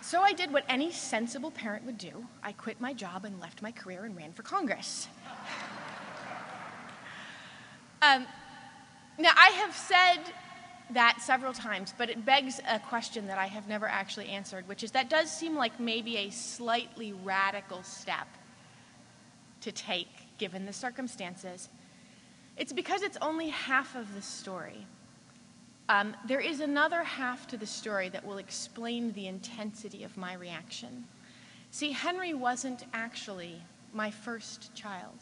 So I did what any sensible parent would do. I quit my job and left my career and ran for Congress. Now, I have said that several times, but it begs a question that I have never actually answered, which is that does seem like maybe a slightly radical step to take, given the circumstances. It's because it's only half of the story. There is another half to the story that will explain the intensity of my reaction. See, Henry wasn't actually my first child.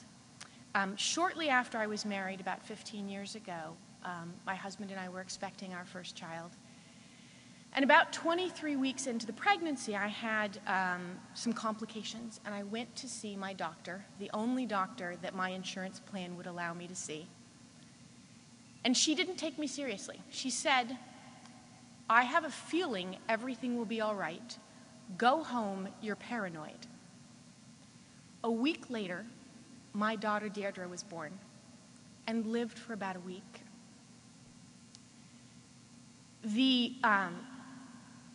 Shortly after I was married, about 15 years ago, my husband and I were expecting our first child. And about 23 weeks into the pregnancy, I had some complications, and I went to see my doctor, the only doctor that my insurance plan would allow me to see. And she didn't take me seriously. She said, "I have a feeling everything will be all right. Go home, you're paranoid." A week later, my daughter Deirdre was born and lived for about a week.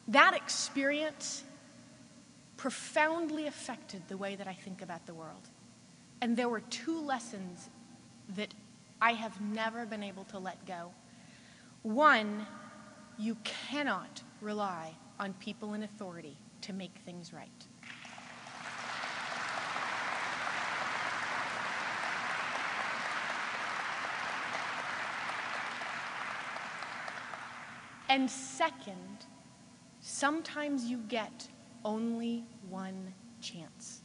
That experience profoundly affected the way that I think about the world. And there were two lessons that I have never been able to let go. One, you cannot rely on people in authority to make things right. And second, sometimes you get only one chance.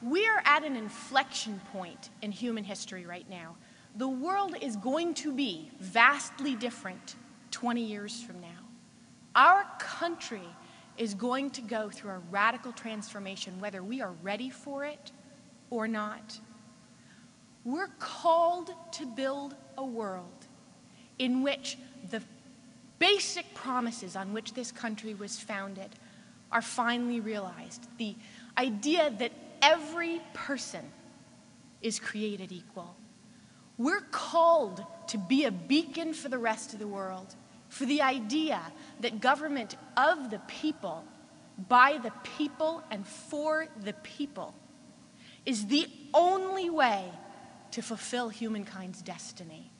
We're at an inflection point in human history right now. The world is going to be vastly different 20 years from now. Our country is going to go through a radical transformation, whether we are ready for it or not. We're called to build a world in which the basic promises on which this country was founded are finally realized. The idea that every person is created equal. We're called to be a beacon for the rest of the world, for the idea that government of the people, by the people, and for the people is the only way to fulfill humankind's destiny.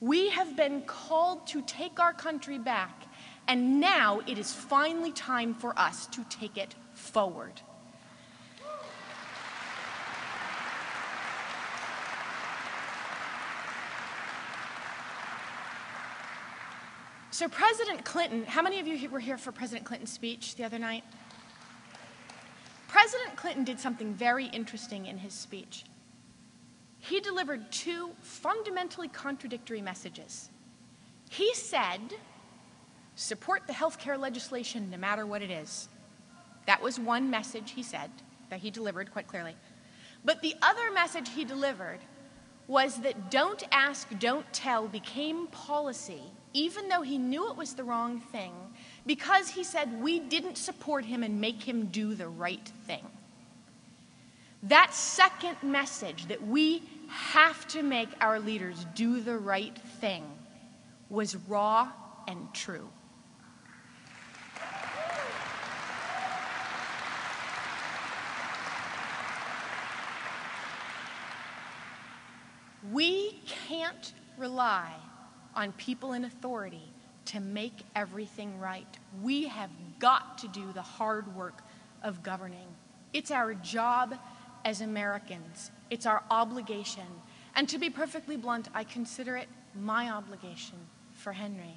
We have been called to take our country back, and now it is finally time for us to take it forward. So President Clinton, how many of you were here for President Clinton's speech the other night? President Clinton did something very interesting in his speech. He delivered two fundamentally contradictory messages. He said, support the health care legislation no matter what it is. That was one message he said, that he delivered quite clearly. But the other message he delivered was that don't ask, don't tell became policy, even though he knew it was the wrong thing, because he said we didn't support him and make him do the right thing. That second message, that we have to make our leaders do the right thing, was raw and true. We can't rely on people in authority to make everything right. We have got to do the hard work of governing. It's our job as Americans. It's our obligation. And to be perfectly blunt, I consider it my obligation for Henry.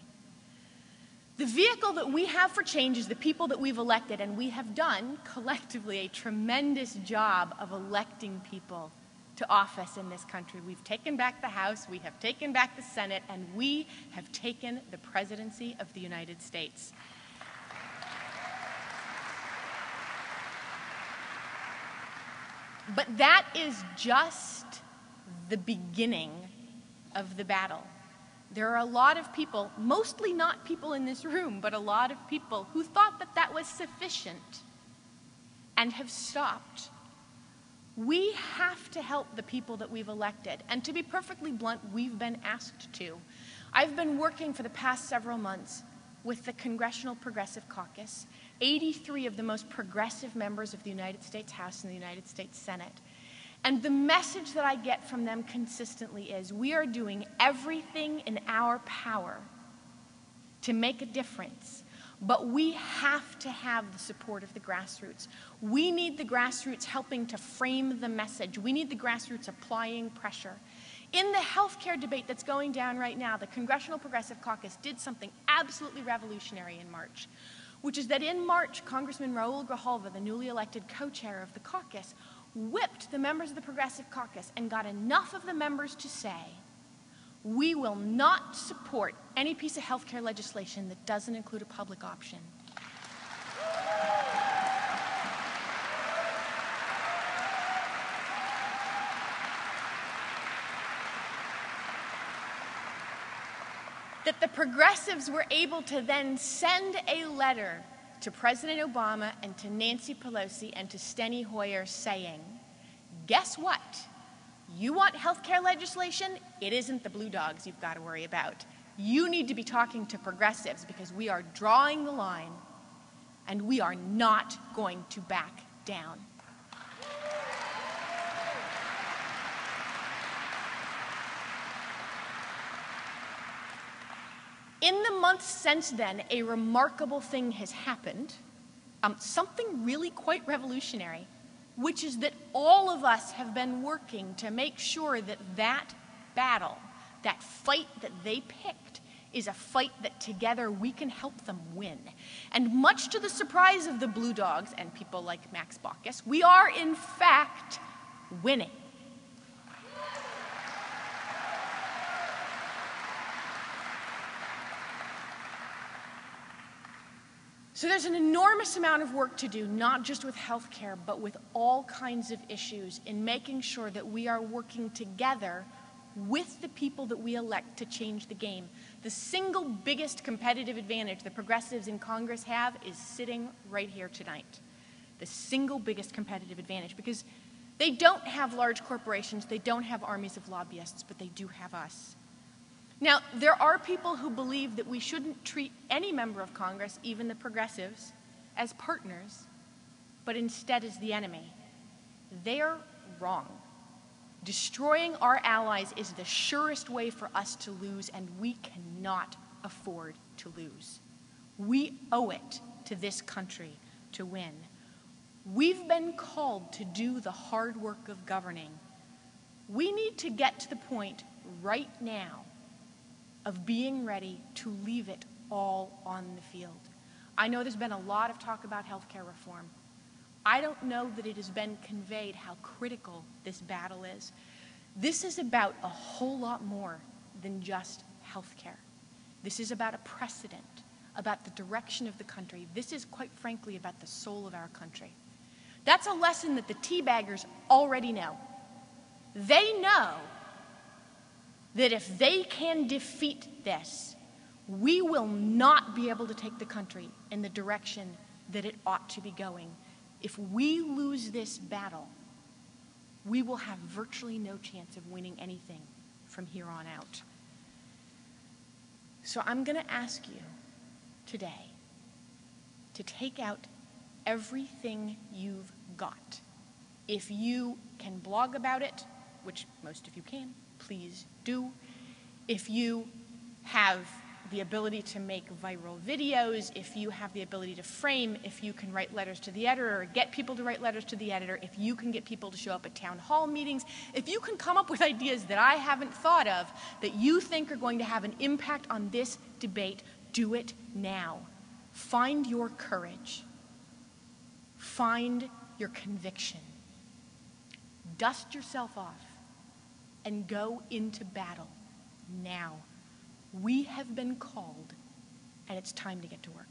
The vehicle that we have for change is the people that we've elected, and we have done, collectively, a tremendous job of electing people to office in this country. We've taken back the House, we have taken back the Senate, and we have taken the presidency of the United States. But that is just the beginning of the battle. There are a lot of people, mostly not people in this room, but a lot of people who thought that that was sufficient and have stopped. We have to help the people that we've elected. And to be perfectly blunt, we've been asked to. I've been working for the past several months with the Congressional Progressive Caucus, 83 of the most progressive members of the United States House and the United States Senate. And the message that I get from them consistently is, we are doing everything in our power to make a difference, but we have to have the support of the grassroots. We need the grassroots helping to frame the message. We need the grassroots applying pressure. In the healthcare debate that's going down right now, the Congressional Progressive Caucus did something absolutely revolutionary in March, which is that in March, Congressman Raul Grijalva, the newly elected co-chair of the caucus, whipped the members of the Progressive Caucus and got enough of the members to say, we will not support any piece of healthcare legislation that doesn't include a public option. That the progressives were able to then send a letter to President Obama and to Nancy Pelosi and to Steny Hoyer saying, guess what? You want healthcare legislation? It isn't the blue dogs you've got to worry about. You need to be talking to progressives, because we are drawing the line and we are not going to back down. In the months since then, a remarkable thing has happened, something really quite revolutionary, which is that all of us have been working to make sure that that battle, that fight that they picked, is a fight that together we can help them win. And much to the surprise of the Blue Dogs and people like Max Baucus, we are in fact winning. So there's an enormous amount of work to do, not just with healthcare, but with all kinds of issues, in making sure that we are working together with the people that we elect to change the game. The single biggest competitive advantage the progressives in Congress have is sitting right here tonight. The single biggest competitive advantage, because they don't have large corporations, they don't have armies of lobbyists, but they do have us. Now, there are people who believe that we shouldn't treat any member of Congress, even the progressives, as partners, but instead as the enemy. They're wrong. Destroying our allies is the surest way for us to lose, and we cannot afford to lose. We owe it to this country to win. We've been called to do the hard work of governing. We need to get to the point right now of being ready to leave it all on the field. I know there's been a lot of talk about healthcare reform. I don't know that it has been conveyed how critical this battle is. This is about a whole lot more than just healthcare. This is about a precedent, about the direction of the country. This is, quite frankly, about the soul of our country. That's a lesson that the teabaggers already know. They know that if they can defeat this, we will not be able to take the country in the direction that it ought to be going. If we lose this battle, we will have virtually no chance of winning anything from here on out. So I'm going to ask you today to take out everything you've got. If you can blog about it, which most of you can, please do. If you have the ability to make viral videos, if you have the ability to frame, if you can write letters to the editor or get people to write letters to the editor, if you can get people to show up at town hall meetings, if you can come up with ideas that I haven't thought of that you think are going to have an impact on this debate, do it now. Find your courage. Find your conviction. Dust yourself off and go into battle now. We have been called, and it's time to get to work.